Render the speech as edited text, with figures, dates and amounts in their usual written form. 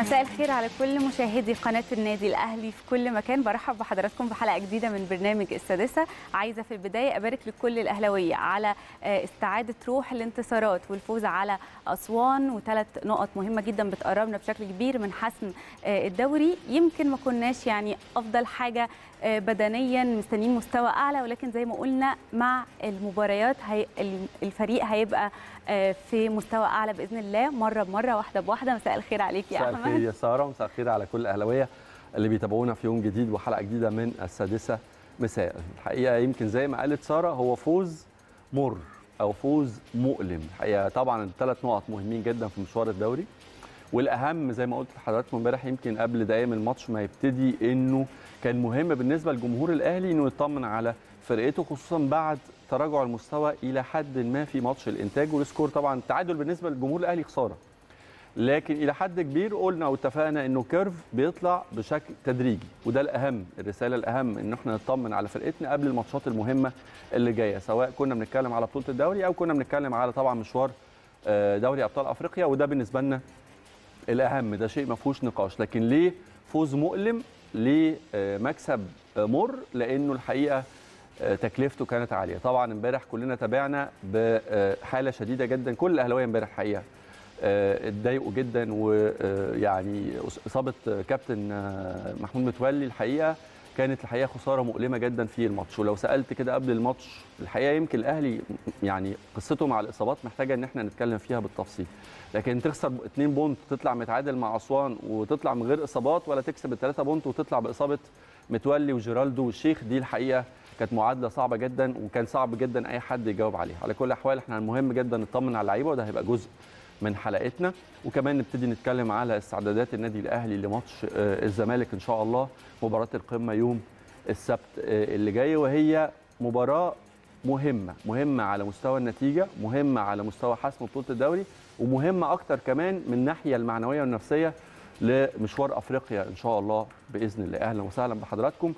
مساء الخير على كل مشاهدي قناة النادي الأهلي في كل مكان. برحب بحضراتكم بحلقة جديدة من برنامج السادسة. عايزة في البداية أبارك لكل الأهلاوية على استعادة روح الانتصارات والفوز على اسوان وثلاث نقط مهمة جدا بتقربنا بشكل كبير من حسم الدوري. يمكن ما كناش يعني أفضل حاجة بدنيا، مستنيين مستوى أعلى، ولكن زي ما قلنا مع المباريات الفريق هيبقى في مستوى أعلى بإذن الله مرة بمرة واحدة بواحدة. مساء الخير عليك يا أحمد. مساء الخير يا سارة، مساء الخير على كل الأهلاوية اللي بيتابعونا في يوم جديد وحلقة جديدة من السادسة مساء. الحقيقة يمكن زي ما قالت سارة هو فوز مر أو فوز مؤلم. الحقيقة طبعا الثلاث نقط مهمين جدا في مشوار الدوري، والأهم زي ما قلت لحضراتكم امبارح يمكن قبل دقايق الماتش ما يبتدي إنه كان مهم بالنسبة لجمهور الأهلي إنه يطمن على فرقته، خصوصا بعد تراجع المستوى إلى حد ما في ماتش الإنتاج والسكور. طبعا التعادل بالنسبة للجمهور الأهلي خسارة، لكن إلى حد كبير قلنا واتفقنا إنه كيرف بيطلع بشكل تدريجي، وده الأهم، الرسالة الأهم إن احنا نطمن على فرقتنا قبل الماتشات المهمة اللي جاية، سواء كنا بنتكلم على بطولة الدوري أو كنا بنتكلم على طبعا مشوار دوري أبطال أفريقيا، وده بالنسبة لنا الأهم، ده شيء ما فيهوش نقاش. لكن ليه فوز مؤلم؟ ليه مكسب مر؟ لأنه الحقيقة تكلفته كانت عالية. طبعا امبارح كلنا تابعنا بحالة شديدة جدا، كل الأهلاوية امبارح الحقيقة اتضايقوا جدا، ويعني إصابة كابتن محمود متولي الحقيقة كانت الحقيقة خسارة مؤلمة جدا في الماتش. ولو سألت كده قبل الماتش الحقيقة يمكن الأهلي يعني قصته مع الإصابات محتاجة إن احنا نتكلم فيها بالتفصيل، لكن تخسر 2 بونت وتطلع متعادل مع أسوان وتطلع من غير إصابات، ولا تكسب 3 بونت وتطلع بإصابة متولي وجيرالدو والشيخ، دي الحقيقة كانت معادله صعبه جدا، وكان صعب جدا اي حد يجاوب عليها. على كل الاحوال احنا المهم جدا نطمن على اللعيبه، وده هيبقى جزء من حلقتنا، وكمان نبتدي نتكلم على استعدادات النادي الاهلي لماتش الزمالك ان شاء الله، مباراه القمه يوم السبت اللي جاي، وهي مباراه مهمه على مستوى النتيجه، مهمه على مستوى حسم بطوله الدوري، ومهمه اكتر كمان من الناحيه المعنويه والنفسيه لمشوار افريقيا ان شاء الله باذن الله. اهلا وسهلا بحضراتكم.